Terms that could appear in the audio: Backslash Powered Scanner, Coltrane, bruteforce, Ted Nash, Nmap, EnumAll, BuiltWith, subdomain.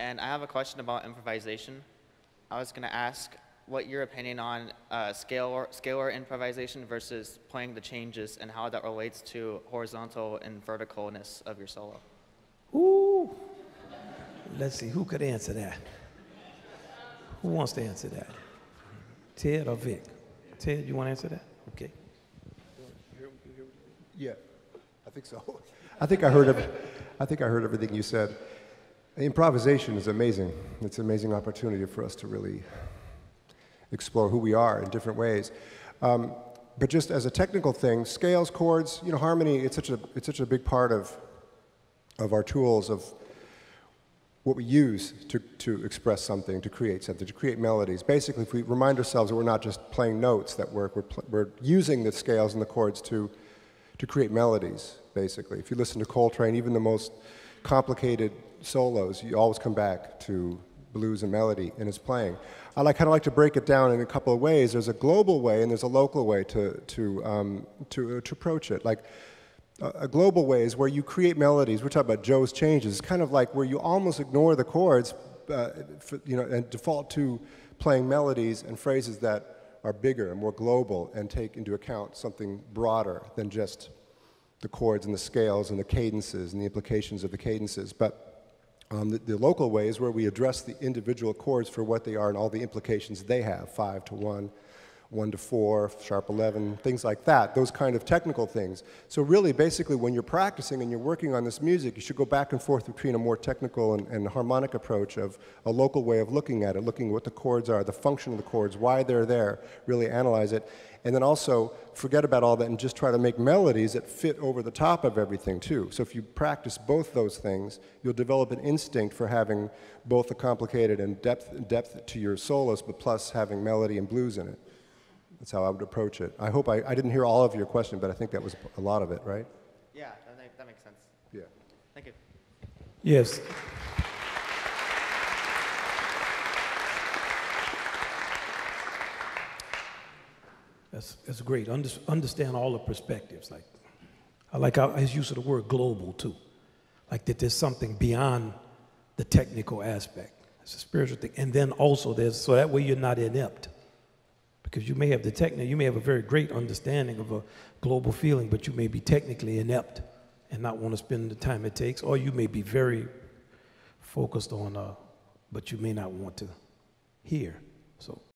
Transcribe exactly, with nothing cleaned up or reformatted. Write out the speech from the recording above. And I have a question about improvisation. I was going to ask what your opinion on uh, scalar, scalar improvisation versus playing the changes and how that relates to horizontal and verticalness of your solo. Ooh. Let's see, who could answer that? Who wants to answer that? Ted or Vic? Ted, you want to answer that? Okay. Yeah, I think so. I think I heard of, I think I heard everything you said. Improvisation is amazing. It's an amazing opportunity for us to really explore who we are in different ways. Um, but just as a technical thing, scales, chords, you know, harmony, it's such a, it's such a big part of, of our tools, of what we use to, to express something, to create something, to create melodies. Basically, if we remind ourselves that we're not just playing notes that work, we're, we're using the scales and the chords to, to create melodies, basically. If you listen to Coltrane, even the most complicated solos, you always come back to blues and melody in his playing. I like, kind of like to break it down in a couple of ways. There's a global way and there's a local way to, to, um, to, uh, to approach it. Like, a global way is where you create melodies. We're talking about Joe's changes. It's kind of like where you almost ignore the chords, uh, for, you know, and default to playing melodies and phrases that are bigger and more global and take into account something broader than just the chords and the scales and the cadences and the implications of the cadences. But um, the, the local way is where we address the individual chords for what they are and all the implications they have, five to one. one to four, sharp eleven, things like that, those kind of technical things. So really, basically, when you're practicing and you're working on this music, you should go back and forth between a more technical and, and harmonic approach of a local way of looking at it, looking at what the chords are, the function of the chords, why they're there, really analyze it. And then also, forget about all that and just try to make melodies that fit over the top of everything, too. So if you practice both those things, you'll develop an instinct for having both the complicated and depth, depth to your solos, but plus having melody and blues in it. That's how I would approach it. I hope I, I didn't hear all of your question, but I think that was a lot of it, right? Yeah, that, make, that makes sense. Yeah. Thank you. Yes. That's, that's great. Under, understand all the perspectives. Like, I like how his use of the word global, too. Like that there's something beyond the technical aspect. It's a spiritual thing. And then also there's, so that way you're not inept. Because you may have the technical, you may have a very great understanding of a global feeling, but you may be technically inept and not want to spend the time it takes, or you may be very focused on, uh, but you may not want to hear. So